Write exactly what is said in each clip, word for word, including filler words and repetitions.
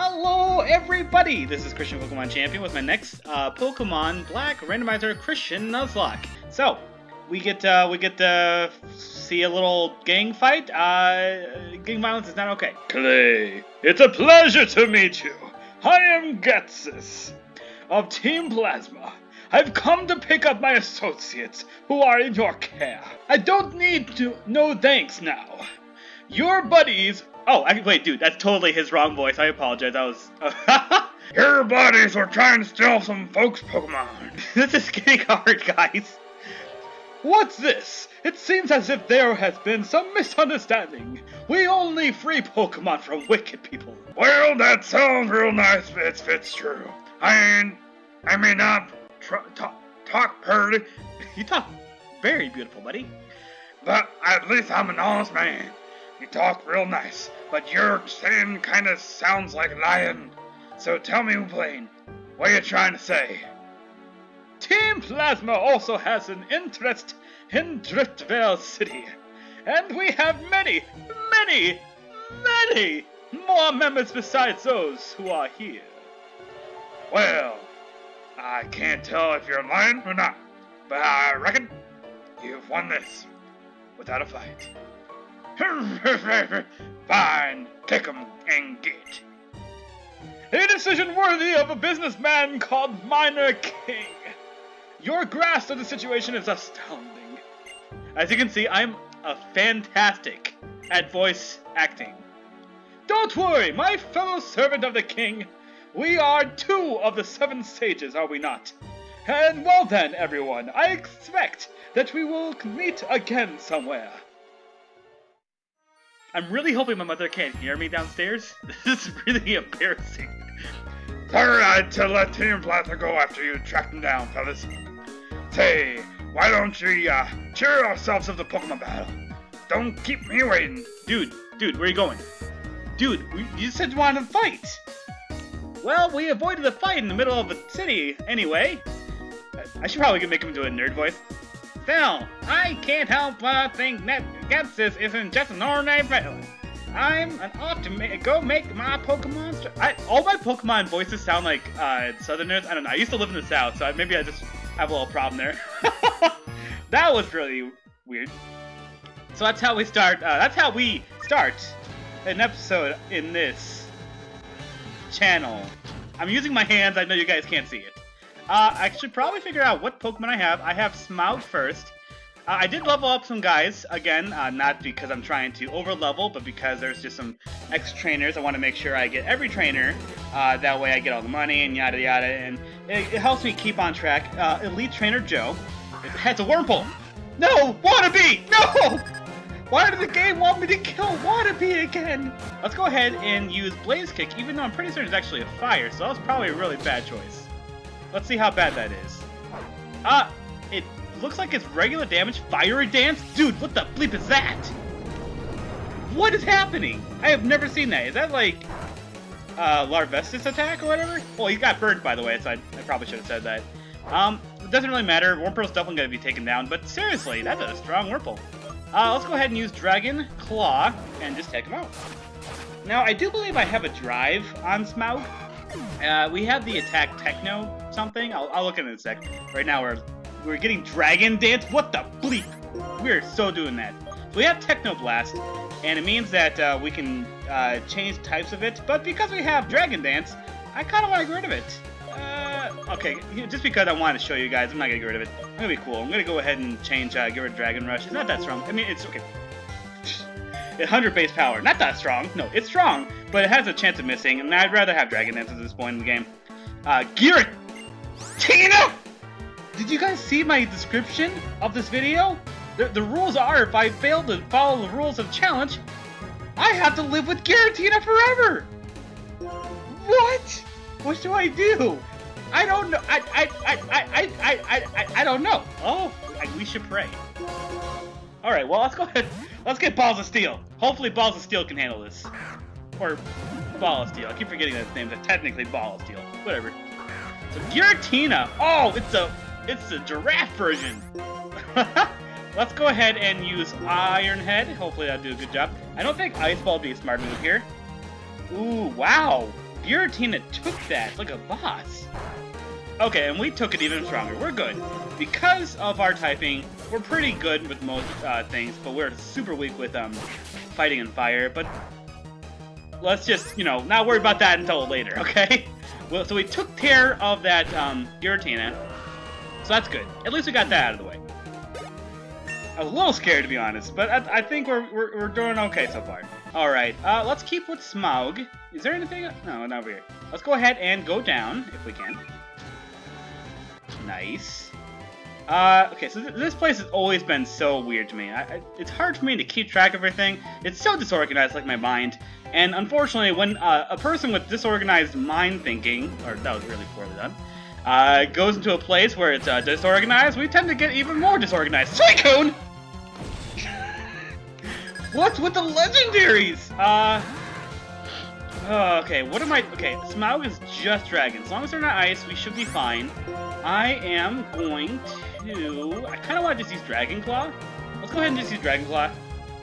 Hello everybody, this is Christian Pokemon Champion with my next uh, Pokemon Black Randomizer Christian Nuzlocke. So, we get uh, we get to see a little gang fight. Uh, gang violence is not okay. Clay, it's a pleasure to meet you. I am Ghetsis of Team Plasma. I've come to pick up my associates who are in your care. I don't need to, no thanks now. Your buddies... Oh, I, wait, dude, that's totally his wrong voice. I apologize, I was... Your buddies were trying to steal some folks' Pokemon. This is getting hard, guys. What's this? It seems as if there has been some misunderstanding. We only free Pokemon from wicked people. Well, that sounds real nice, but it's, it's true. I ain't... I may not... Talk, talk pretty. You talk very beautiful, buddy. But at least I'm an honest man. You talk real nice, but your saying kind of sounds like lying. So tell me, plain, what are you trying to say? Team Plasma also has an interest in Driftveil City, and we have many, many, many more members besides those who are here. Well. I can't tell if you're lying or not, but I reckon you've won this without a fight. Fine, take 'em and get. A decision worthy of a businessman called Minor King. Your grasp of the situation is astounding. As you can see, I'm a fantastic at voice acting. Don't worry, my fellow servant of the king. We are two of the Seven Sages, are we not? And well then, everyone, I expect that we will meet again somewhere. I'm really hoping my mother can't hear me downstairs. This is really embarrassing. Alright, to let Team Plasma go after you track them down, fellas. Say, why don't we, uh, cheer ourselves of the Pokemon battle? Don't keep me waiting. Dude, dude, where are you going? Dude, you said you wanted to fight! Well, we avoided the fight in the middle of the city, anyway. I should probably make him do a nerd voice. Still, I can't help but think that Ghetsis isn't just an ordinary battle. I'm an off to ma go make my Pokemon... I, all my Pokemon voices sound like uh, Southerners. I don't know, I used to live in the South, so maybe I just have a little problem there. That was really weird. So that's how we start, uh, that's how we start an episode in this channel. I'm using my hands, I know you guys can't see it. Uh, I should probably figure out what Pokemon I have. I have Smough first. Uh, I did level up some guys, again, uh, not because I'm trying to over-level, but because there's just some ex-trainers. I want to make sure I get every trainer, uh, that way I get all the money and yada yada, and it, it helps me keep on track. Uh, Elite Trainer Joe. It has a Wurmple! No! Wannabe! No! Why did the game want me to kill Wannabe again? Let's go ahead and use Blaze Kick, even though I'm pretty certain it's actually a fire, so that was probably a really bad choice. Let's see how bad that is. Ah, uh, it looks like it's regular damage, fire dance? Dude, what the bleep is that? What is happening? I have never seen that. Is that like, uh, Larvestus attack or whatever? Well, he got burned, by the way, so I, I probably should have said that. Um, it doesn't really matter. Wurmple's definitely going to be taken down, but seriously, that's a strong Wurmple. Uh, let's go ahead and use Dragon Claw and just take him out. Now, I do believe I have a drive on Smough. Uh, we have the attack Techno something. I'll, I'll look at it in a sec. Right now, we're we're getting Dragon Dance. What the bleep? We're so doing that. So we have Techno Blast, and it means that uh, we can uh, change types of it. But because we have Dragon Dance, I kind of want to get rid of it. Uh, okay, just because I want to show you guys, I'm not gonna get rid of it. I'm gonna be cool. I'm gonna go ahead and change, uh, get rid of Dragon Rush. It's not that strong. I mean, it's okay. one hundred base power. Not that strong. No, it's strong, but it has a chance of missing, and I'd rather have Dragon Dance at this point in the game. Uh, Giratina! Did you guys see my description of this video? The, the rules are, if I fail to follow the rules of challenge, I have to live with Giratina forever! What? What do I do? I don't know. I I I I I I I don't know. Oh, I, we should pray. All right. Well, let's go ahead. Let's get Balls of Steel. Hopefully, Balls of Steel can handle this. Or Ball of Steel. I keep forgetting that name. That's technically Ball of Steel. Whatever. So Giratina. Oh, it's a it's a giraffe version. Let's go ahead and use Iron Head. Hopefully, that'll do a good job. I don't think Ice Ball would be a smart move here. Ooh, wow. Giratina took that like a boss. Okay, and we took it even stronger. We're good. Because of our typing, we're pretty good with most uh, things, but we're super weak with um, fighting and fire. But let's just, you know, not worry about that until later, okay? Well, so we took care of that um, Giratina, so that's good. At least we got that out of the way. I was a little scared, to be honest, but I, I think we're, we're, we're doing okay so far. All right, uh, let's keep with Smaug. Is there anything? No, not over here. Let's go ahead and go down, if we can. Nice. Uh, okay, so th this place has always been so weird to me. I, I, it's hard for me to keep track of everything. It's so disorganized, like my mind. And unfortunately, when uh, a person with disorganized mind thinking, or that was really poorly done, uh, goes into a place where it's uh, disorganized, we tend to get even more disorganized. Suicune! What's with the legendaries? Uh, oh, okay, what am I... Okay, Smaug is just dragon. As long as they're not ice, we should be fine. I am going to... I kind of want to just use Dragon Claw. Let's go ahead and just use Dragon Claw.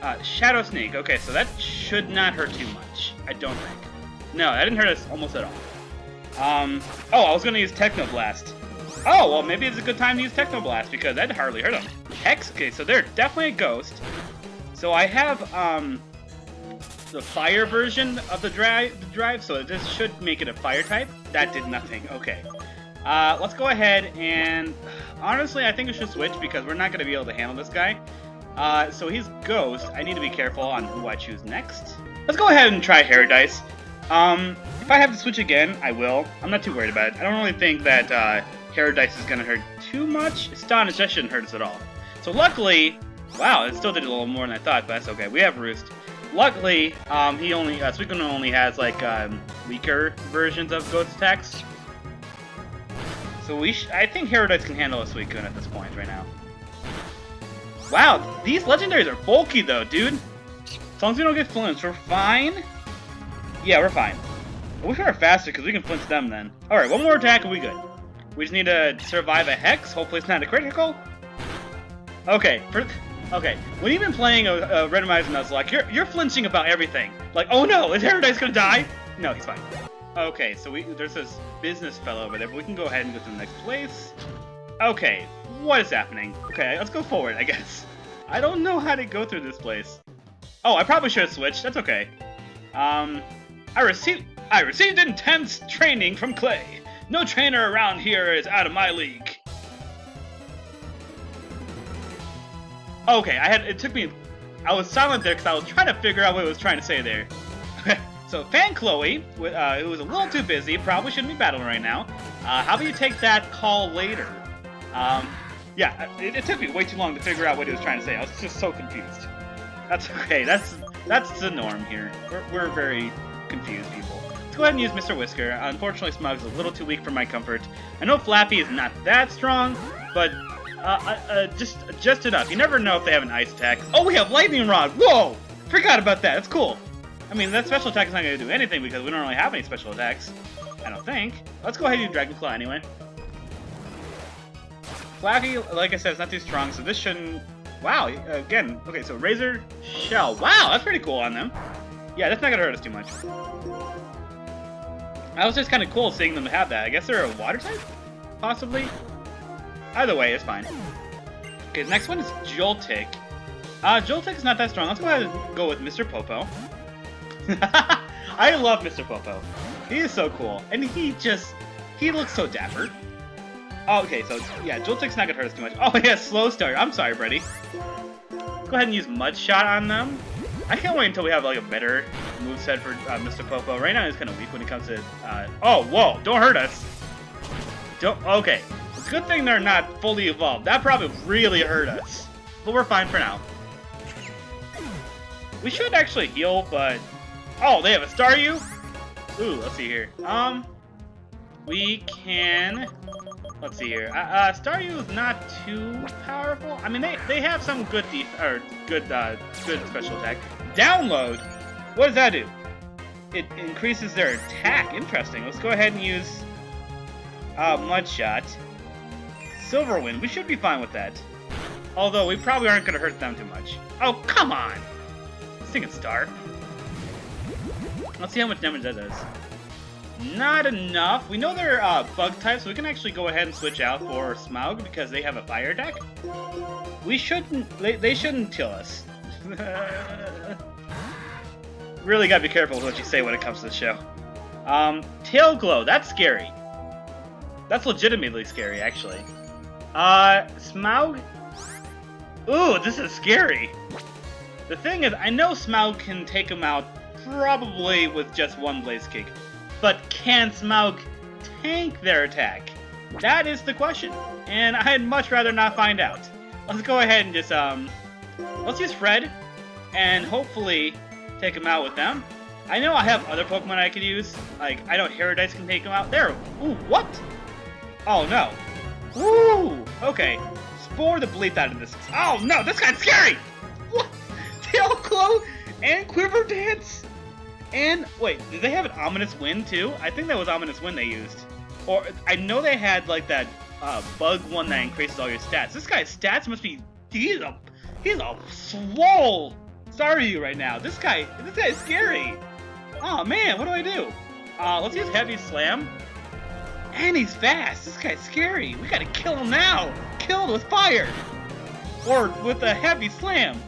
Uh, Shadow Sneak. Okay, so that should not hurt too much. I don't think. No, that didn't hurt us almost at all. Um, oh, I was going to use Technoblast. Oh, well, maybe it's a good time to use Technoblast because that hardly hurt them. Hex. Okay, so they're definitely a ghost. So I have um, the fire version of the drive, the drive, so this should make it a fire type. That did nothing. Okay. Uh, let's go ahead and... Honestly, I think we should switch because we're not going to be able to handle this guy. Uh, so he's Ghost. I need to be careful on who I choose next. Let's go ahead and try Herodice. Um, if I have to switch again, I will. I'm not too worried about it. I don't really think that uh, Herodice is going to hurt too much. Astonish, that shouldn't hurt us at all. So luckily... Wow, it still did a little more than I thought, but that's okay. We have Roost. Luckily, um, he only uh, Suicune only has like um, weaker versions of Ghost attacks. So we, sh I think Herodice can handle a Suicune at this point right now. Wow, these legendaries are bulky though, dude. As long as we don't get flinched, we're fine. Yeah, we're fine. I wish we were faster because we can flinch them then. All right, one more attack and we good. We just need to survive a hex. Hopefully, it's not a critical. Okay. For Okay, when you've been playing a, a randomizer Nuzlocke, you're, you're flinching about everything. Like, oh no, is Herodice gonna die? No, he's fine. Okay, so we, there's this business fellow over there, but we can go ahead and go to the next place. Okay, what is happening? Okay, let's go forward, I guess. I don't know how to go through this place. Oh, I probably should have switched, that's okay. Um, I received, I received intense training from Clay. No trainer around here is out of my league. Okay, I had, it took me, I was silent there because I was trying to figure out what it was trying to say there. So, Fan Chloe, uh, who was a little too busy, probably shouldn't be battling right now. Uh, how about you take that call later? Um, yeah, it, it took me way too long to figure out what he was trying to say. I was just so confused. That's okay, that's that's the norm here. We're, we're very confused people. Let's go ahead and use Mister Whisker. Unfortunately, Smaug's a little too weak for my comfort. I know Flappy is not that strong, but... Uh, uh, uh, just, just enough. You never know if they have an ice attack. Oh, we have lightning rod. Whoa! Forgot about that. That's cool. I mean, that special attack is not going to do anything because we don't really have any special attacks. I don't think. Let's go ahead and do Dragon Claw anyway. Flappy, like I said, is not too strong, so this shouldn't... Wow, again. Okay, so Razor Shell. Wow, that's pretty cool on them. Yeah, that's not going to hurt us too much. That was just kind of cool seeing them have that. I guess they're a water type? Possibly? Either way, it's fine. Okay, the next one is Joltik. Uh, Joltik's not that strong. Let's go ahead and go with Mister Popo. I love Mister Popo. He is so cool. And he just... He looks so dapper. Oh, okay, so... Yeah, Joltik's not gonna hurt us too much. Oh, yeah, Slow Start. I'm sorry, Brady. Go ahead and use Mud Shot on them. I can't wait until we have, like, a better moveset for uh, Mister Popo. Right now, he's kind of weak when it comes to... Uh... Oh, whoa! Don't hurt us! Don't... Okay. Good thing they're not fully evolved. That probably really hurt us. But we're fine for now. We should actually heal, but... Oh, they have a Staryu? Ooh, let's see here. Um, we can... Let's see here. Uh, uh, Staryu is not too powerful. I mean, they, they have some good def or good uh, good special attack. Download? What does that do? It increases their attack. Interesting. Let's go ahead and use uh, Mud Shot. Silverwind, we should be fine with that. Although, we probably aren't going to hurt them too much. Oh, come on! Singing Star. Let's see how much damage that does. Not enough. We know they're uh, bug types, so we can actually go ahead and switch out for Smaug because they have a fire deck. We shouldn't, they, they shouldn't kill us. Really gotta be careful with what you say when it comes to the show. Um, Tailglow, that's scary. That's legitimately scary, actually. Uh, Smaug? Ooh, this is scary. The thing is, I know Smaug can take him out probably with just one Blaze Kick, but can Smaug tank their attack? That is the question, and I'd much rather not find out. Let's go ahead and just, um, let's use Fred, and hopefully take him out with them. I know I have other Pokemon I could use, like, I know Herodice can take him out. There, ooh, what? Oh, no. Ooh, okay. Spore the bleep out of this. Oh, no, this guy's scary! What? Tailglow and Quiver Dance? And, wait, did they have an Ominous Wind, too? I think that was Ominous Wind they used. Or, I know they had, like, that uh, bug one that increases all your stats. This guy's stats must be... He's a... He's a swole Staryu right now. This guy... This guy is scary. Oh man, what do I do? Uh, let's use Heavy Slam. And he's fast. This guy's scary. We gotta kill him now. Kill him with fire. Or with a Heavy Slam.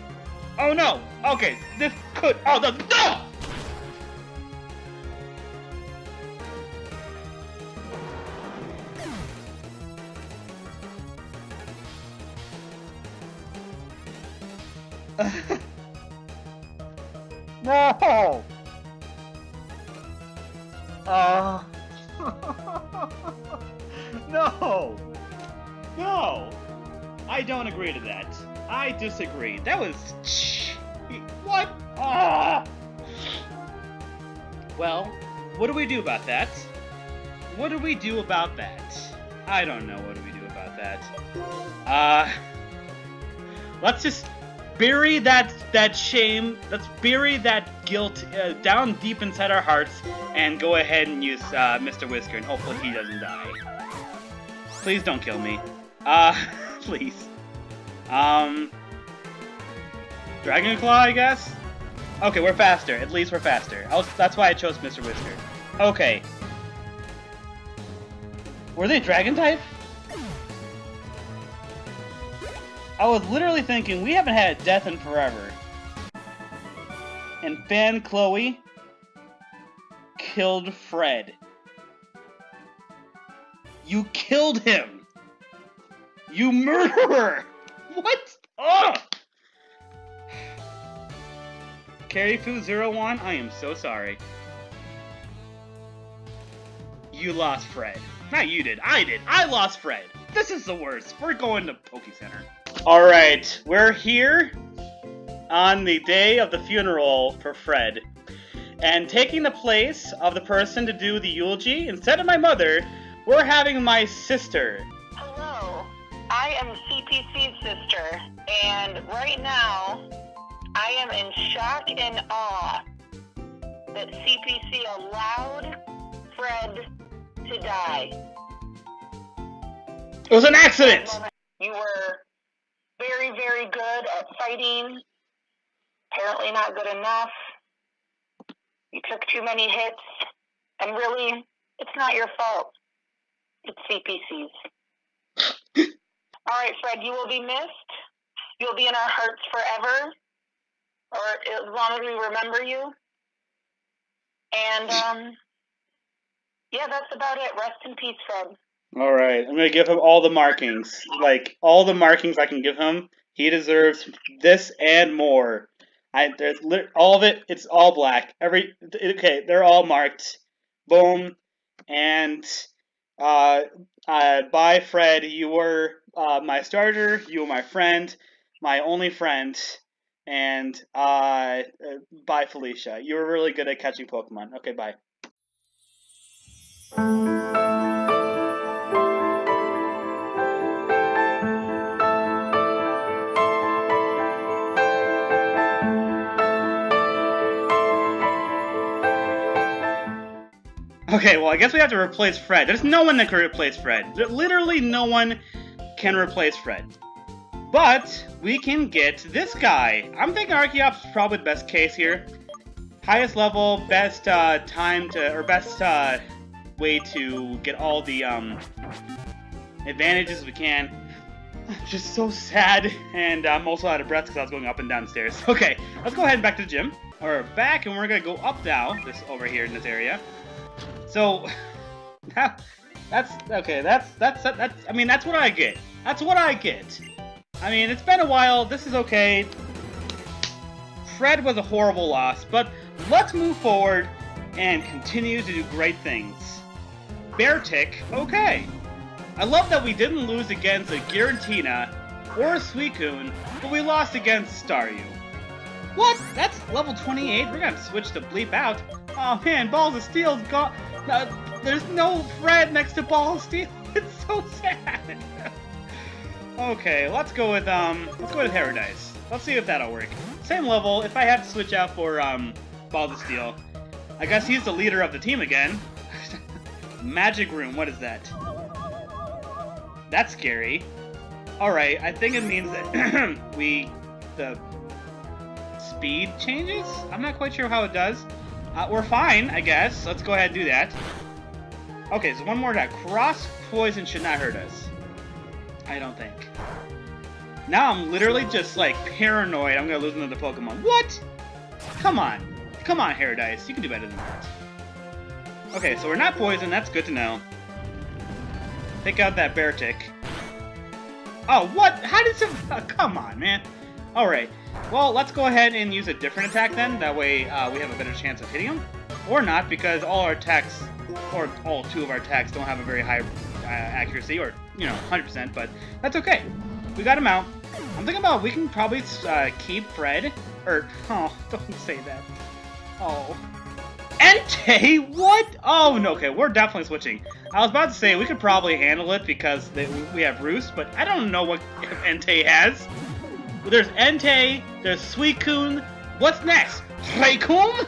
Oh no. Okay, this could... Oh, no! No! No! Uh... No! No! I don't agree to that. I disagree. That was... What? Ah! Well, what do we do about that? What do we do about that? I don't know what do we do about that. Uh... Let's just... Bury that that shame, let's bury that guilt uh, down deep inside our hearts and go ahead and use uh, Mister Whisker and hopefully he doesn't die. Please don't kill me. Uh, please. Um, Dragon Claw, I guess? Okay, we're faster. At least we're faster. I'll, that's why I chose Mister Whisker. Okay. Were they Dragon type? I was literally thinking, we haven't had a death in forever. And Fan Chloe killed Fred. You killed him! You murderer! What? Ugh! Carifu zero one, I am so sorry. You lost Fred. Not you did, I did. I lost Fred. This is the worst. We're going to Poke Center. Alright, we're here on the day of the funeral for Fred. And taking the place of the person to do the eulogy, instead of my mother, we're having my sister. Hello, I am C P C's sister, and right now, I am in shock and awe that C P C allowed Fred to die. It was an accident! You were... very, very good at fighting, apparently not good enough, you took too many hits, and really, it's not your fault, it's C P C's. Alright Fred, you will be missed, you'll be in our hearts forever, or as long as we remember you, and um, yeah, that's about it, rest in peace Fred. Alright, I'm going to give him all the markings. Like, all the markings I can give him. He deserves this and more. I, there's all of it, it's all black. Every Okay, they're all marked. Boom. And, uh, uh, bye Fred, you were uh, my starter, you were my friend, my only friend. And, uh, bye Felicia. You were really good at catching Pokemon. Okay, bye. Okay, well, I guess we have to replace Fred. There's no one that can replace Fred. Literally no one can replace Fred. But we can get this guy. I'm thinking Archaeops is probably the best case here. Highest level, best uh, time to, or best uh, way to get all the um, advantages we can. I'm just so sad, and I'm also out of breath because I was going up and down the stairs. Okay, let's go ahead and back to the gym. We're back, and we're going to go up now, this over here in this area. So, that's, okay, that's, that's, that's, I mean, that's what I get. That's what I get. I mean, it's been a while, this is okay. Fred was a horrible loss, but let's move forward and continue to do great things. Bear Tick, okay. I love that we didn't lose against a Giratina or a Suicune, but we lost against Staryu. What? That's level twenty-eight? We're gonna switch to Bleep Out. Oh man, Balls of Steel's gone. No, there's no Fred next to Balls of Steel. It's so sad. Okay, let's go with um, let's go with Herodice. Let's see if that'll work. Same level. If I had to switch out for um, Balls of Steel, I guess he's the leader of the team again. Magic Room. What is that? That's scary. Alright, I think it means that we... the speed changes? I'm not quite sure how it does. Uh, we're fine, I guess. Let's go ahead and do that. Okay, so one more attack. Cross Poison should not hurt us. I don't think. Now I'm literally just, like, paranoid I'm gonna lose another Pokemon. What? Come on. Come on, Herodice. You can do better than that. Okay, so we're not poisoned. That's good to know. Take out that Bear Tick. Oh, what? How did some... Oh, come on, man. Alright. Well, let's go ahead and use a different attack then. That way uh, we have a better chance of hitting him. Or not, because all our attacks, or all two of our attacks, don't have a very high uh, accuracy, or, you know, one hundred percent, but that's okay. We got him out. I'm thinking about we can probably uh, keep Fred. Or, oh, don't say that. Oh. Entei? What? Oh, no, okay, we're definitely switching. I was about to say, we could probably handle it because they, we have Roost, but I don't know what Entei has. There's Entei, there's Suicune. What's next? Raikou?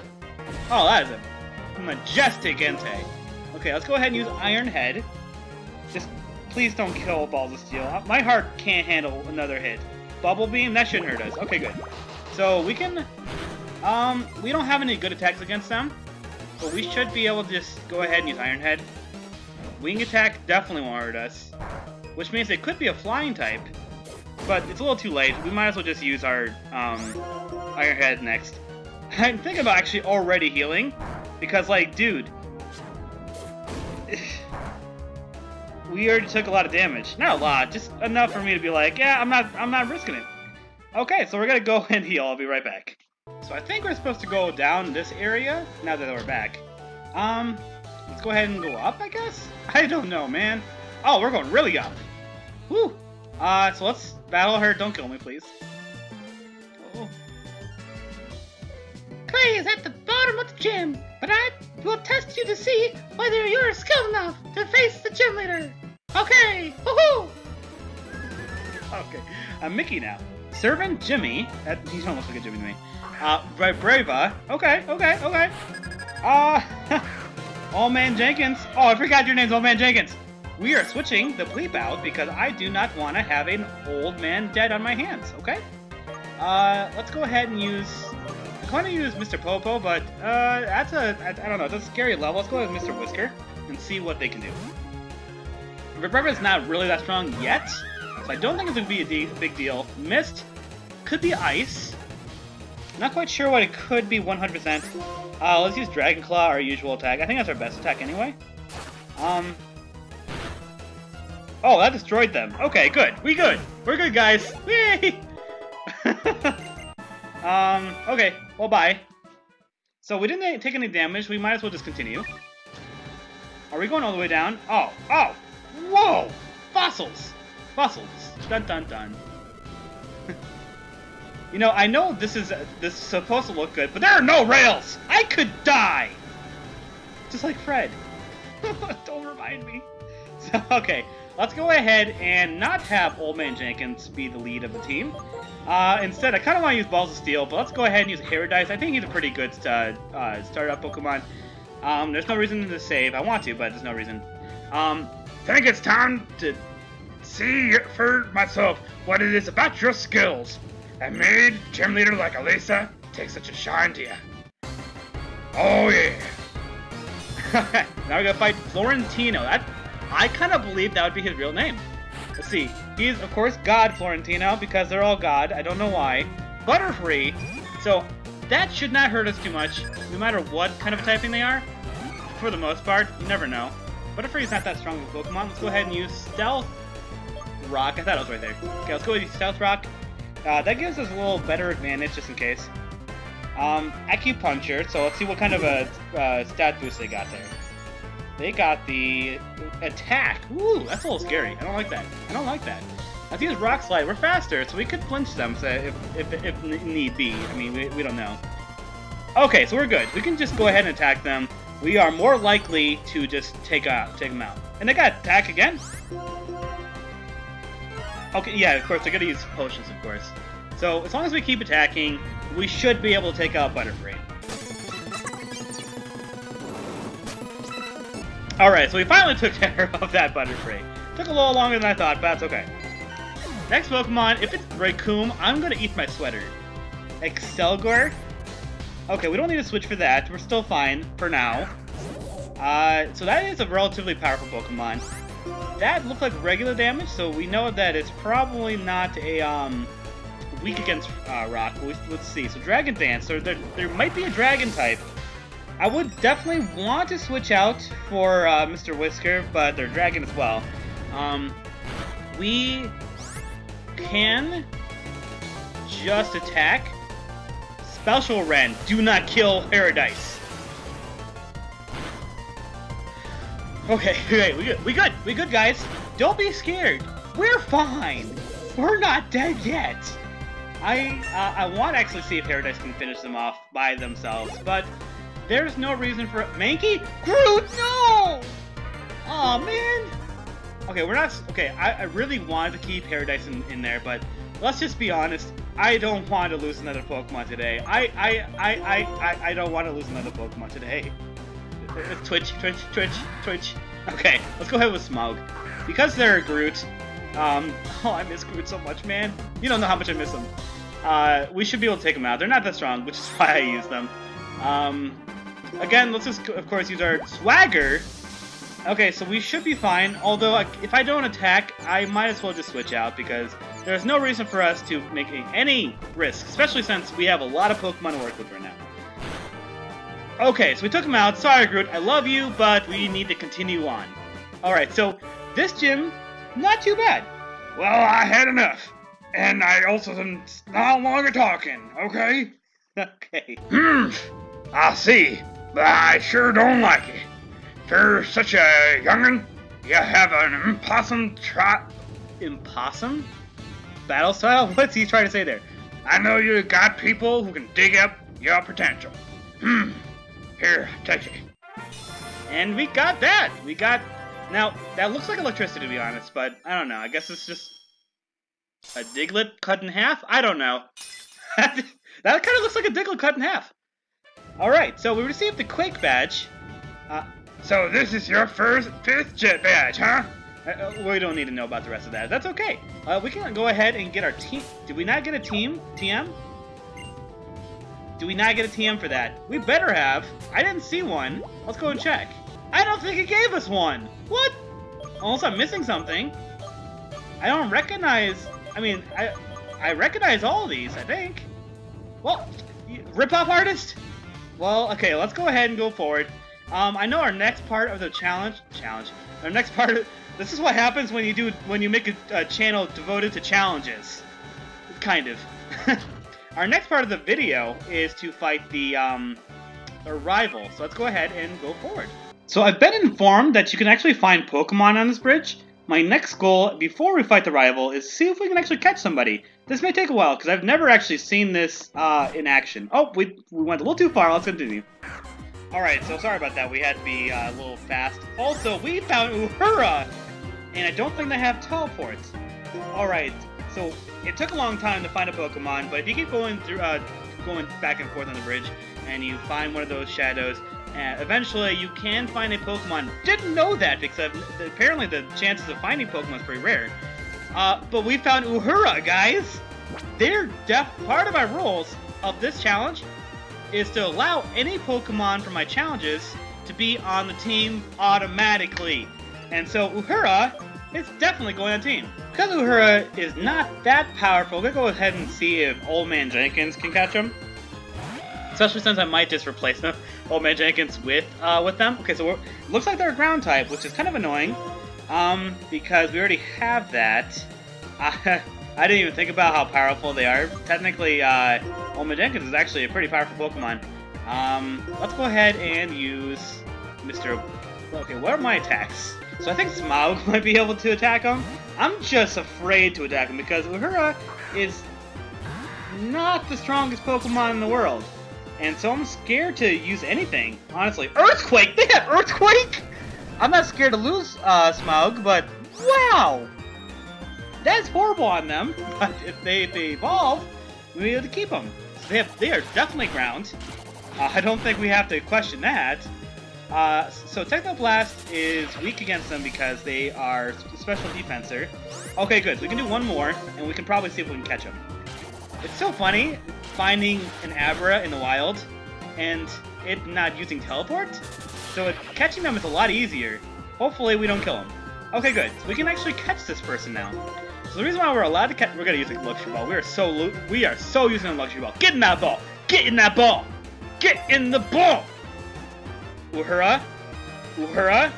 Oh, that is a majestic Entei. Okay, let's go ahead and use Iron Head. Just please don't kill Balls of Steel. My heart can't handle another hit. Bubble Beam? That shouldn't hurt us. Okay, good. So we can... Um, we don't have any good attacks against them. But we should be able to just go ahead and use Iron Head. Wing attack definitely won't hurt us, which means it could be a flying type, but it's a little too late. We might as well just use our um, Iron Head next. I'm thinking about actually already healing, because like, dude, we already took a lot of damage. Not a lot, just enough for me to be like, yeah, I'm not, I'm not risking it. Okay, so we're gonna go and heal. I'll be right back. So I think we're supposed to go down this area now that we're back. Um. Let's go ahead and go up, I guess? I don't know, man. Oh, we're going really up. Woo! Uh, so let's battle her. Don't kill me, please. Oh. Clay is at the bottom of the gym, but I will test you to see whether you're skilled enough to face the gym leader. Okay! Woohoo! Okay, I'm Mickey now. Servant Jimmy. That, you don't look like a Jimmy to me. Uh, Bra Brava. Okay, okay, okay. Uh... Old Man Jenkins! Oh, I forgot your name's Old Man Jenkins! We are switching the Bleep Out because I do not want to have an old man dead on my hands, okay? Uh, let's go ahead and use... I want to use Mister Popo, but, uh, that's a... I, I don't know, that's a scary level. Let's go with Mister Whisker and see what they can do. Rebecca's not really that strong yet, so I don't think it's going to be a de big deal. Mist could be Ice. Not quite sure what it could be one hundred percent. Uh, let's use Dragon Claw, our usual attack. I think that's our best attack anyway. Um. Oh, that destroyed them. Okay, good. We good. We're good, guys. Yay! um, okay. Well, bye. So we didn't take any damage. We might as well just continue. Are we going all the way down? Oh, oh! Whoa! Fossils! Fossils. Dun, dun, dun. You know, I know this is uh, this is supposed to look good, but there are no rails! I could die! Just like Fred. Don't remind me. So, okay, let's go ahead and not have Old Man Jenkins be the lead of the team. Uh, instead, I kind of want to use Balls of Steel, but let's go ahead and use Herodice. I think he's a pretty good st uh, startup Pokemon. Um, there's no reason to save. I want to, but there's no reason. Um, I think it's time to see for myself what it is about your skills. I made gym leader like Alisa take such a shine to you. Oh yeah. Now we're gonna fight Florentino. That I kind of believe that would be his real name. Let's see. He's of course God Florentino because they're all God. I don't know why. Butterfree. So that should not hurt us too much, no matter what kind of typing they are. For the most part, you never know. Butterfree is not that strong of a Pokemon. Let's go ahead and use Stealth Rock. I thought it was right there. Okay, let's go with Stealth Rock. Uh, that gives us a little better advantage just in case. Um, Acupuncture, so let's see what kind of a uh, stat boost they got there. They got the attack. Ooh, that's a little scary. I don't like that. I don't like that. Let's use Rock Slide. We're faster, so we could flinch them so if, if, if need be. I mean, we, we don't know. Okay, so we're good. We can just go ahead and attack them. We are more likely to just take out, take them out. And they got attack again? Okay, yeah, of course, they're going to use potions, of course. So as long as we keep attacking, we should be able to take out Butterfree. Alright, so we finally took care of that Butterfree. Took a little longer than I thought, but that's okay. Next Pokemon, if it's Raikou, I'm gonna eat my sweater. Excelgor? Okay, we don't need to switch for that. We're still fine for now. Uh, so that is a relatively powerful Pokemon. That looked like regular damage, so we know that it's probably not a um, weak against uh, rock. Let's see. So Dragon Dance. So there, there might be a Dragon type. I would definitely want to switch out for uh, Mister Whisker, but they're Dragon as well. Um, we can just attack. Special Ren, do not kill Paradise. Okay, okay, we good, we good, we good, guys. Don't be scared. We're fine. We're not dead yet. I uh, I want to actually see if Paradise can finish them off by themselves, but there's no reason for Mankey? Groot, no! Aw, man. Okay, we're not... Okay, I, I really wanted to keep Paradise in, in there, but let's just be honest. I don't want to lose another Pokemon today. I I, I, I, I, I don't want to lose another Pokemon today. Twitch, Twitch, Twitch, Twitch. Okay, let's go ahead with Smaug. Because they're a Groot... Um, oh, I miss Groot so much, man. You don't know how much I miss them. Uh, we should be able to take them out. They're not that strong, which is why I use them. Um, again, let's just, of course, use our Swagger. Okay, so we should be fine, although if I don't attack, I might as well just switch out because there's no reason for us to make any risk, especially since we have a lot of Pokemon to work with right now. Okay, so we took him out. Sorry, Groot, I love you, but we need to continue on. Alright, so this gym, not too bad. Well, I had enough, and I also am no longer talking, okay? Okay. Hmm, I see, but I sure don't like it. For such a young'un, you have an impossum trot. Impossum? Battle style? What's he trying to say there? I know you got people who can dig up your potential. Hmm. Here, take it. And we got that! We got... Now, that looks like electricity to be honest, but I don't know. I guess it's just... a Diglett cut in half? I don't know. That kind of looks like a Diglett cut in half. Alright, so we received the Quake Badge. Uh... So this is your first fifth jet badge, huh? Uh, we don't need to know about the rest of that. That's okay. Uh, we can go ahead and get our team. Did we not get a team? T M? Did we not get a T M for that? We better have. I didn't see one. Let's go and check. I don't think it gave us one. What? Unless I'm missing something. I don't recognize. I mean, I I recognize all of these, I think. Well, rip-off artist? Well, okay, let's go ahead and go forward. Um, I know our next part of the challenge, challenge, our next part of, this is what happens when you do, when you make a, a channel devoted to challenges. Kind of. Our next part of the video is to fight the, um, rival. So let's go ahead and go forward. So I've been informed that you can actually find Pokemon on this bridge. My next goal, before we fight the rival, is to see if we can actually catch somebody. This may take a while, because I've never actually seen this, uh, in action. Oh, we, we went a little too far, let's continue. Alright, so sorry about that, we had to be uh, a little fast. Also, we found Uhura! And I don't think they have teleports. Alright, so it took a long time to find a Pokemon, but if you keep going through, uh, going back and forth on the bridge, and you find one of those shadows, and eventually you can find a Pokemon. Didn't know that, because apparently the chances of finding Pokemon is pretty rare. Uh, but we found Uhura, guys! They're def- part of my rules of this challenge is to allow any Pokemon from my challenges to be on the team automatically. And so Uhura is definitely going on the team. Because Uhura is not that powerful, we're going to go ahead and see if Old Man Jenkins can catch him. Especially since I might just replace them, Old Man Jenkins with uh, with them. Okay, so we're, looks like they're a ground type, which is kind of annoying. Um, because we already have that. I, I didn't even think about how powerful they are. Technically, uh, Old Man Jenkins is actually a pretty powerful Pokemon. Um, let's go ahead and use Mister Okay, what are my attacks? So I think Smaug might be able to attack him. I'm just afraid to attack him because Uhura is not the strongest Pokemon in the world. And so I'm scared to use anything, honestly. Earthquake! They have Earthquake! I'm not scared to lose uh, Smaug, but wow! That's horrible on them, but if they, if they evolve, we'll be able to keep them. So they, have, they are definitely ground. Uh, I don't think we have to question that. Uh, so Technoblast is weak against them because they are special defenser. Okay, good. So we can do one more, and we can probably see if we can catch them. It's so funny finding an Abra in the wild and it not using teleport, so it, catching them is a lot easier. Hopefully we don't kill them. Okay, good. So we can actually catch this person now. So the reason why we're allowed to catch, we're gonna use a luxury ball. We are so lo we are so using a luxury ball. Get in that ball. Get in that ball. Get in the ball. Uhura, Uhura.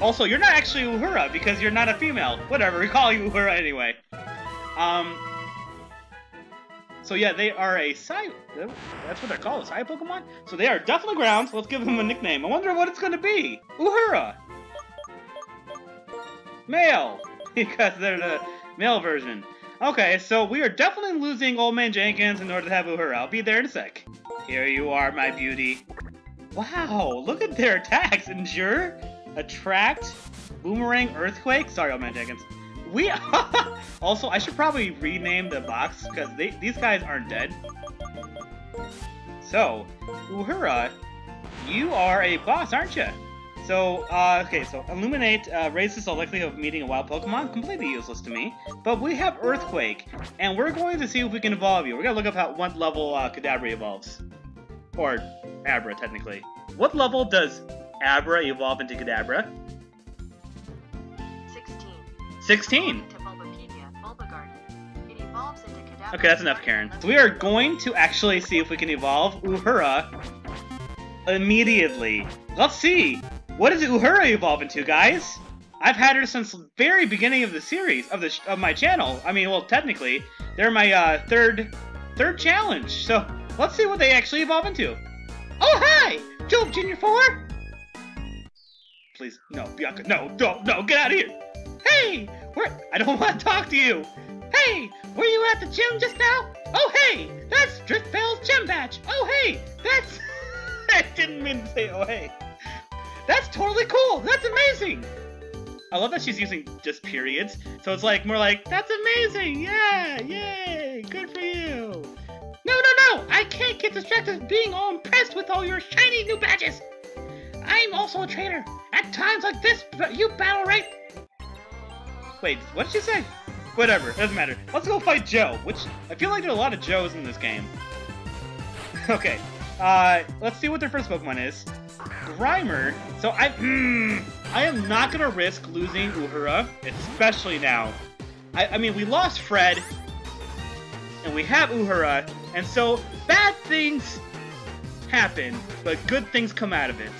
Also, you're not actually Uhura because you're not a female. Whatever, we call you Uhura anyway. Um. So yeah, they are a Psy... That's what they're called, a Psy Pokemon? So they are definitely ground, so let's give them a nickname. I wonder what it's going to be! Uhura! Male! Because they're the male version. Okay, so we are definitely losing Old Man Jenkins in order to have Uhura. I'll be there in a sec. Here you are, my beauty. Wow, look at their attacks. Endure, Attract, Boomerang, Earthquake. Sorry, Old Man Jenkins. We are... Also, I should probably rename the box, because these guys aren't dead. So, Uhura, you are a boss, aren't you? So, uh, okay, so Illuminate uh, raises the likelihood of meeting a wild Pokemon. Completely useless to me. But we have Earthquake, and we're going to see if we can evolve you. We're going to look up how what level uh, Kadabra evolves. Or Abra, technically. What level does Abra evolve into Kadabra? sixteen. Okay, that's enough, Karen. So we are going to actually see if we can evolve Uhura immediately. Let's see. What does Uhura evolve into, guys? I've had her since the very beginning of the series, of the of my channel. I mean, well, technically, they're my uh, third third challenge. So let's see what they actually evolve into. Oh, hi! Job Junior four? Please, no, Bianca, no, no, no, get out of here. Hey, where? I don't want to talk to you. Hey, were you at the gym just now? Oh, hey, that's Driftveil's gym badge. Oh, hey, that's... I didn't mean to say, oh, hey. That's totally cool. That's amazing. I love that she's using just periods. So it's like more like, that's amazing. Yeah, yay, good for you. No, no, no, I can't get distracted being all impressed with all your shiny new badges. I'm also a trainer. At times like this, you battle right... Wait, what did she say? Whatever, doesn't matter. Let's go fight Joe, which I feel like there are a lot of Joes in this game. Okay, uh, let's see what their first Pokemon is. Grimer. So I, mm, I am not gonna risk losing Uhura, especially now. I, I mean, we lost Fred, and we have Uhura, and so bad things happen, but good things come out of it.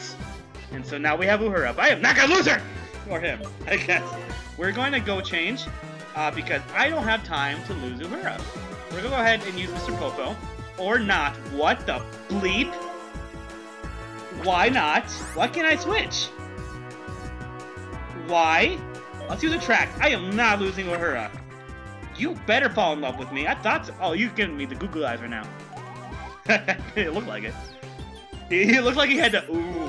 And so now we have Uhura, but I am not gonna lose her! Or him, I guess. We're going to go change, uh, because I don't have time to lose Uhura. We're going to go ahead and use Mister Popo. Or not. What the bleep? Why not? Why can't I switch? Why? Let's use Attract. I am not losing Uhura. You better fall in love with me. I thought so. Oh, you're giving me the Google eyes right now. It looked like it. It looked like he had to... Ooh.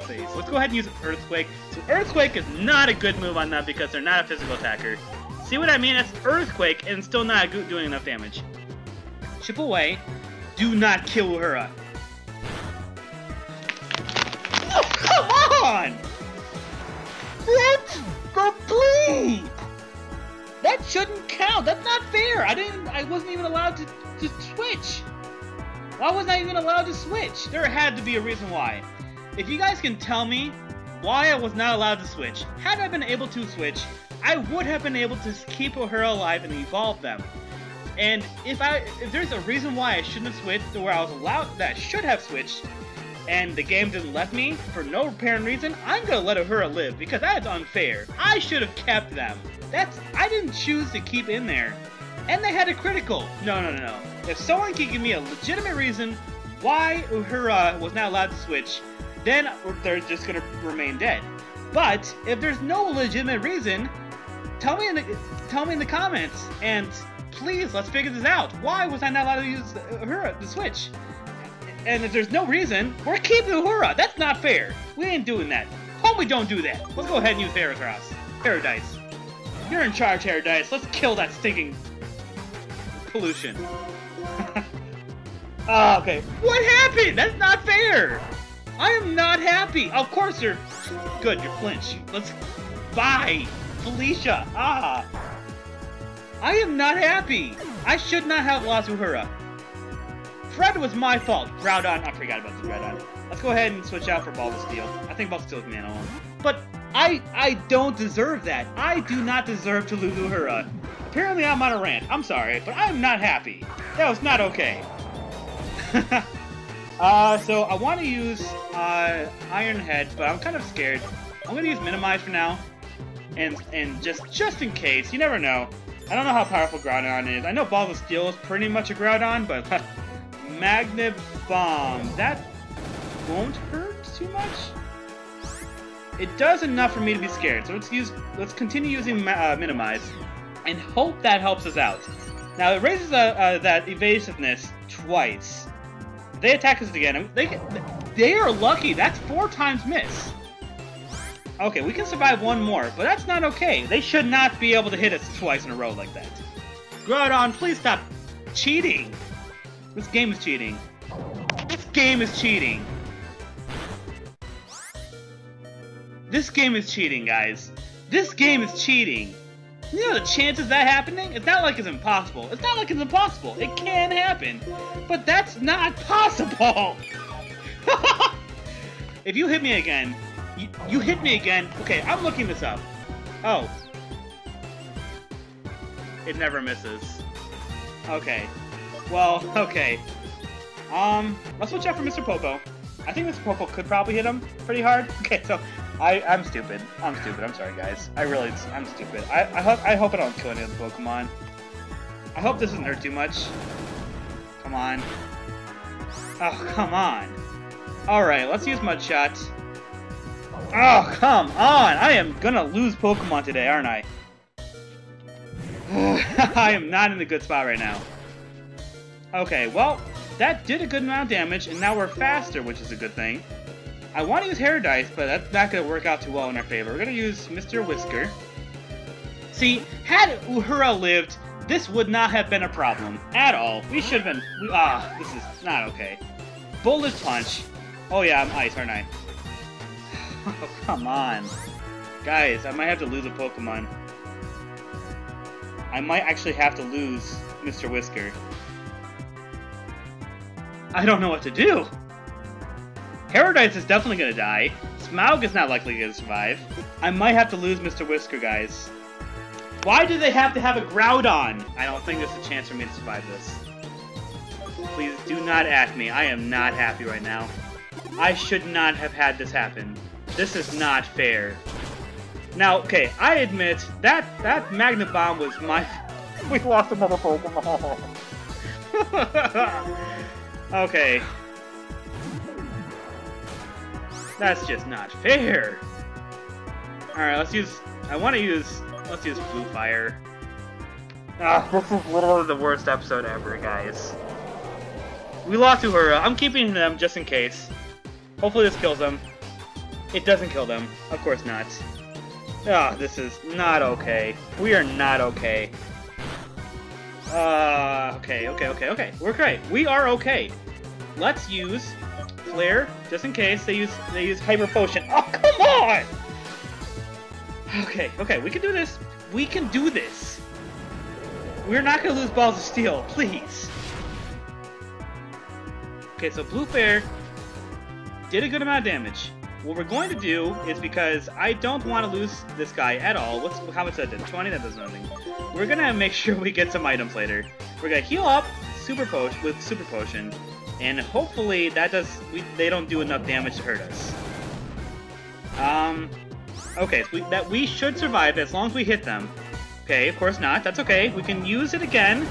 Please. Let's go ahead and use Earthquake. So Earthquake is not a good move on them because they're not a physical attacker. See what I mean? That's Earthquake and still not doing enough damage. Chip away. Do not kill Uhura. Oh, come on! What the bleep? That shouldn't count. That's not fair. I didn't. I wasn't even allowed to, to switch. Why wasn't I even allowed to switch? There had to be a reason why. If you guys can tell me why I was not allowed to switch, had I been able to switch, I would have been able to keep her alive and evolve them. And if I, if there's a reason why I shouldn't have switched, or I was allowed that I should have switched, and the game didn't let me for no apparent reason, I'm gonna let Uhura live because that's unfair. I should have kept them. That's I didn't choose to keep in there, and they had a critical. No, no, no, no. If someone can give me a legitimate reason why Uhura was not allowed to switch, then they're just gonna remain dead. But if there's no legitimate reason, tell me in the tell me in the comments and. Please, let's figure this out. Why was I not allowed to use Uhura, the Switch? And if there's no reason, we're keeping Uhura. That's not fair. We ain't doing that. Hope we don't do that. Let's go ahead and use Heracross. Herodice. You're in charge, Herodice. Let's kill that stinking pollution. uh, okay. What happened? That's not fair. I am not happy. Of course you're... Good, you're flinch. Let's... Bye, Felicia. Ah. I am not happy! I should not have lost Uhura. Fred was my fault. Groudon, I forgot about the Groudon. Let's go ahead and switch out for Bulbasaur. I think Bulbasaur is the animal. But I I don't deserve that. I do not deserve to lose Uhura. Apparently I'm on a rant. I'm sorry, but I am not happy. That was not okay. uh, so I want to use uh, Iron Head, but I'm kind of scared. I'm going to use Minimize for now. And, and just, just in case, you never know. I don't know how powerful Groudon is. I know Balls of Steel is pretty much a Groudon, but Magnet Bomb, that won't hurt too much? It does enough for me to be scared, so let's use, let's continue using uh, Minimize, and hope that helps us out. Now it raises uh, uh, that evasiveness twice. They attack us again. They, they are lucky, that's four times miss. Okay, we can survive one more, but that's not okay. They should not be able to hit us twice in a row like that. Groudon, please stop cheating. This game is cheating. This game is cheating. This game is cheating, guys. This game is cheating. You know the chances of that happening? It's not like it's impossible. It's not like it's impossible. It can happen, but that's not possible. If you hit me again, You, you hit me again. Okay, I'm looking this up. Oh. It never misses. Okay. Well, okay. Um, let's switch out for Mister Popo. I think Mister Popo could probably hit him pretty hard. Okay, so I, I'm stupid. I'm stupid. I'm sorry, guys. I really, I'm stupid. I, I, hope, I hope I don't kill any of the Pokemon. I hope this doesn't hurt too much. Come on. Oh, come on. Alright, let's use Mudshot. Oh, come on! I am gonna lose Pokemon today, aren't I? I am not in a good spot right now. Okay, well, that did a good amount of damage, and now we're faster, which is a good thing. I want to use Herodice, but that's not gonna work out too well in our favor. We're gonna use Mister Whisker. See, had Uhura lived, this would not have been a problem. At all. We should have been... Ah, this is not okay. Bullet Punch. Oh yeah, I'm ice, aren't I? Oh, come on. Guys, I might have to lose a Pokemon. I might actually have to lose Mister Whisker. I don't know what to do! Herodice is definitely gonna die. Smaug is not likely to survive. I might have to lose Mister Whisker, guys. Why do they have to have a Groudon? I don't think there's a chance for me to survive this. Please do not at me. I am not happy right now. I should not have had this happen. This is not fair. Now, okay, I admit that that Magnet Bomb was my. We lost another Pokemon. Okay, that's just not fair. All right, let's use. I want to use. Let's use Blue Fire. Ah, this is literally the worst episode ever, guys. We lost Uhura. I'm keeping them just in case. Hopefully this kills them. It doesn't kill them. Of course not. Ah, oh, this is not okay. We are not okay. Uh, okay, okay, okay, okay. We're great. We are okay. Let's use Flare just in case they use they use Hyper Potion. Oh, come on! Okay, okay, we can do this. We can do this. We're not gonna lose Balls of Steel, please. Okay, so Blue Bear did a good amount of damage. What we're going to do is, because I don't want to lose this guy at all. What's, how much that did? twenty? That does nothing. We're going to make sure we get some items later. We're going to heal up super potion, with Super Potion, and hopefully that does we, they don't do enough damage to hurt us. Um, okay, so we, that we should survive as long as we hit them. Okay, of course not. That's okay. We can use it again.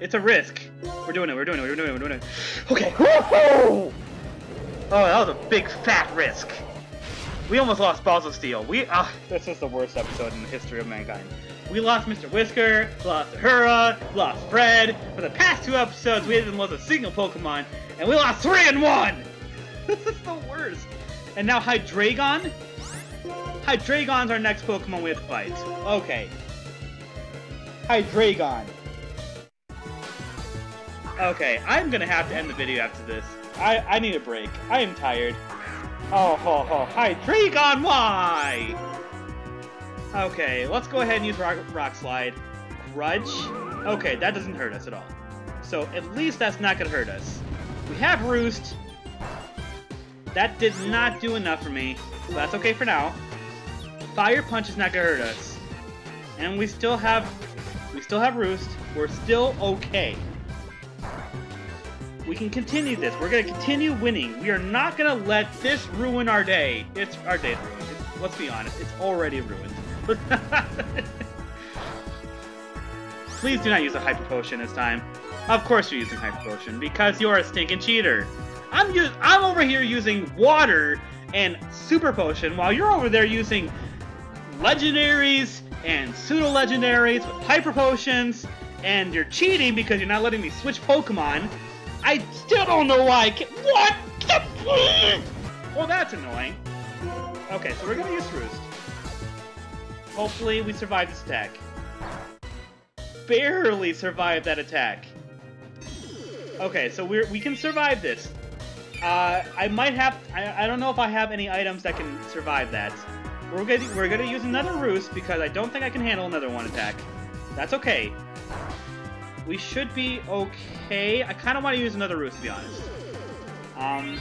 It's a risk. We're doing it. We're doing it. We're doing it. We're doing it. Okay. Woohoo! Oh, that was a big fat risk. We almost lost Balls of Steel. We ah, oh, this is the worst episode in the history of mankind. We lost Mister Whisker, lost Uhura, lost Fred. For the past two episodes, we didn't lose a single Pokemon, and we lost three in one. This is the worst. And now Hydreigon. Hydreigon's our next Pokemon we have to fight. Okay. Hydreigon. Okay, I'm gonna have to end the video after this. I, I need a break. I am tired. Oh ho ho, Hydreigon, why? Okay, let's go ahead and use Rock, rock Slide. Grudge? Okay, that doesn't hurt us at all. So at least that's not gonna hurt us. We have Roost. That did not do enough for me. But that's okay for now. Fire Punch is not gonna hurt us. And we still have we still have Roost. We're still okay. We can continue this. We're going to continue winning. We are not going to let this ruin our day. It's our day's ruined. It's, let's be honest. It's already ruined. Please do not use a Hyper Potion this time. Of course you're using Hyper Potion because you're a stinking cheater. I'm use, I'm over here using Water and Super Potion while you're over there using Legendaries and Pseudo-Legendaries with Hyper Potions, and you're cheating because you're not letting me switch Pokemon. I still don't know why I can't. What the? Well, that's annoying. Okay, so we're gonna use Roost. Hopefully we survive this attack. Barely survived that attack. Okay, so we we can survive this. Uh, I might have. I, I don't know if I have any items that can survive that. We're gonna we're gonna use another Roost because I don't think I can handle another one attack. That's okay. We should be okay. I kind of want to use another Roost, to be honest. Um,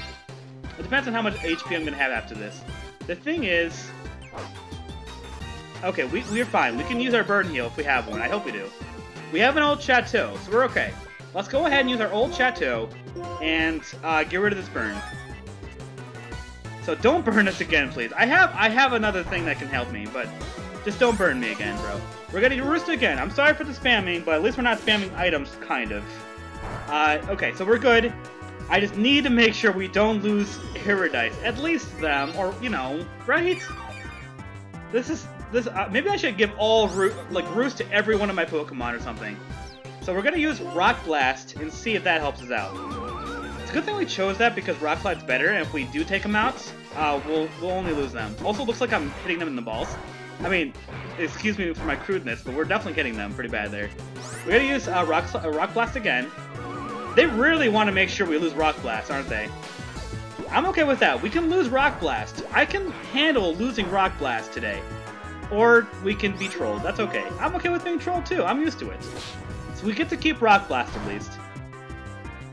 it depends on how much H P I'm going to have after this. The thing is... Okay, we, we're fine. We can use our Burn Heal if we have one. I hope we do. We have an old Chateau, so we're okay. Let's go ahead and use our old Chateau and uh, get rid of this burn. So don't burn us again, please. I have I have another thing that can help me, but... Just don't burn me again, bro. We're gonna do Roost again. I'm sorry for the spamming, but at least we're not spamming items, kind of. Uh, okay, so we're good. I just need to make sure we don't lose Herodice. At least them, or, you know, right? This is, this, uh, maybe I should give all, Ro like, Roost to every one of my Pokemon or something. So we're gonna use Rock Blast and see if that helps us out. It's a good thing we chose that because Rock Slide's better, and if we do take them out, uh, we'll, we'll only lose them. Also, looks like I'm hitting them in the balls. I mean, excuse me for my crudeness, but we're definitely hitting them pretty bad there. We're gonna use uh, rock, uh, rock Blast again. They really want to make sure we lose Rock Blast, aren't they? I'm okay with that. We can lose Rock Blast. I can handle losing Rock Blast today. Or we can be trolled. That's okay. I'm okay with being trolled too. I'm used to it. So we get to keep Rock Blast at least.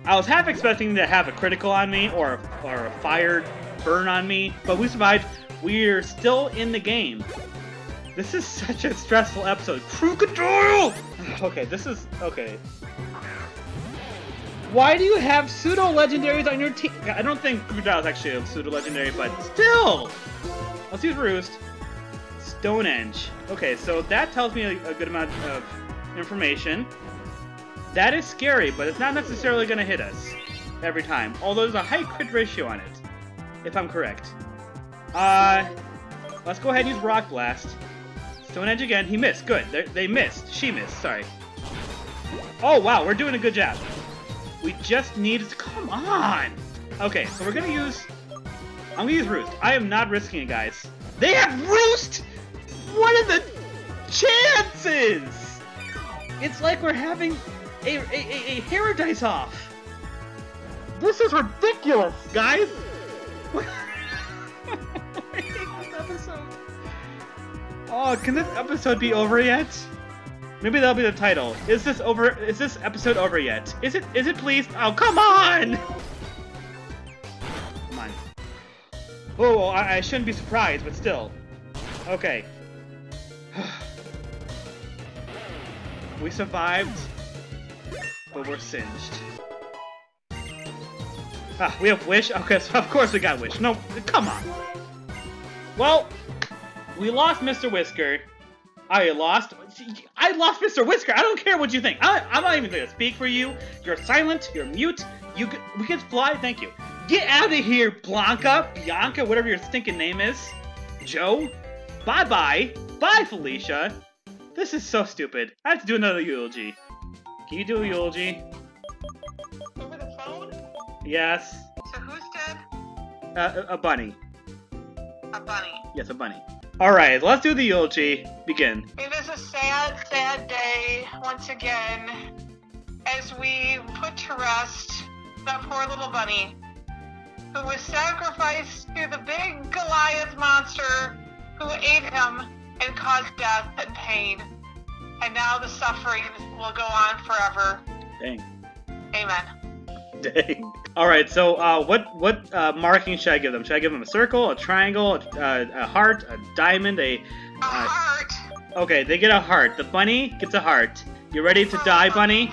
I was half expecting to have a critical on me or a, or a fire burn on me, but we survived. We're still in the game. This is such a stressful episode. Crocodile! Okay, this is... Okay. Why do you have pseudo-legendaries on your team? I don't think Crocodile's actually a pseudo-legendary, but still! Let's use Roost. Stonehenge. Okay, so that tells me a, a good amount of information. That is scary, but it's not necessarily going to hit us every time. Although there's a high crit ratio on it, if I'm correct. Uh, let's go ahead and use Rock Blast. Stonehenge again. He missed. Good. They're, they missed. She missed. Sorry. Oh, wow. We're doing a good job. We just need to... Come on! Okay, so we're gonna use... I'm gonna use Roost. I am not risking it, guys. They have Roost?! What are the chances?! It's like we're having a, a, a, a Herodice off. This is ridiculous, guys! I hate this episode. Oh, can this episode be over yet? Maybe that'll be the title. Is this over? Is this episode over yet? Is it? Is it please? Oh, come on! Come on. Whoa, whoa, I, I shouldn't be surprised, but still. Okay. We survived, but we're singed. Ah, we have Wish? Okay, so of course we got Wish. No, come on. Well, we lost Mister Whisker. I lost. I lost Mister Whisker. I don't care what you think. I, I'm not even going to speak for you. You're silent. You're mute. You we can fly. Thank you. Get out of here, Blanca, Bianca, whatever your stinking name is. Joe. Bye bye. Bye, Felicia. This is so stupid. I have to do another eulogy. Can you do a eulogy? Over the phone? Yes. So who's dead? Uh, a, a bunny. A bunny. Yes, a bunny. Alright, let's do the eulogy. Begin. It is a sad, sad day, once again, as we put to rest that poor little bunny, who was sacrificed to the big Goliath monster who ate him and caused death and pain. And now the suffering will go on forever. Dang. Amen. Dang. Alright, so uh, what, what uh, marking should I give them? Should I give them a circle, a triangle, a, a, a heart, a diamond, a... A uh, heart! Okay, they get a heart. The bunny gets a heart. You ready to oh, die, bunny?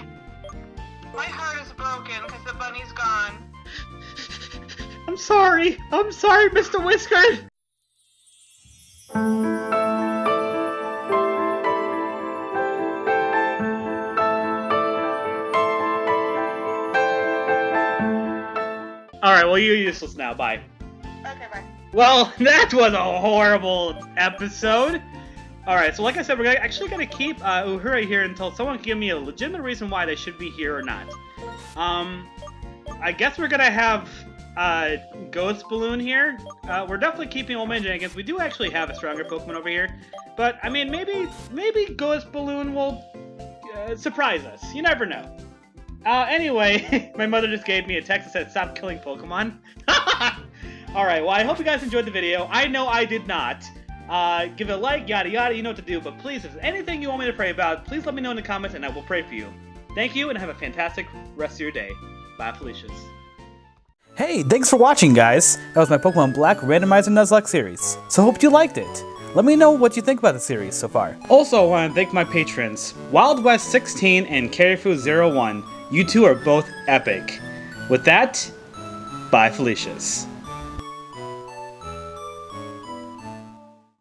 My heart is broken because the bunny's gone. I'm sorry! I'm sorry, Mister Whisker! Alright, well, you're useless now. Bye. Okay, bye. Well, that was a horrible episode. Alright, so like I said, we're gonna, actually going to keep uh, Uhura here until someone can give me a legitimate reason why they should be here or not. Um, I guess we're going to have uh, Ghost Balloon here. Uh, we're definitely keeping Old Man Jenkins. We do actually have a stronger Pokemon over here. But, I mean, maybe, maybe Ghost Balloon will uh, surprise us. You never know. Uh, anyway, my mother just gave me a text that said, stop killing Pokemon. Alright, well, I hope you guys enjoyed the video. I know I did not. Uh, give it a like, yada yada, you know what to do. But please, if there's anything you want me to pray about, please let me know in the comments and I will pray for you. Thank you, and have a fantastic rest of your day. Bye, Felicia's. Hey, thanks for watching, guys. That was my Pokemon Black Randomizer Nuzlocke series. So hope you liked it. Let me know what you think about the series so far. Also, I want to thank my patrons, Wild West sixteen and Carifu zero one. You two are both epic. With that, bye Felicia's.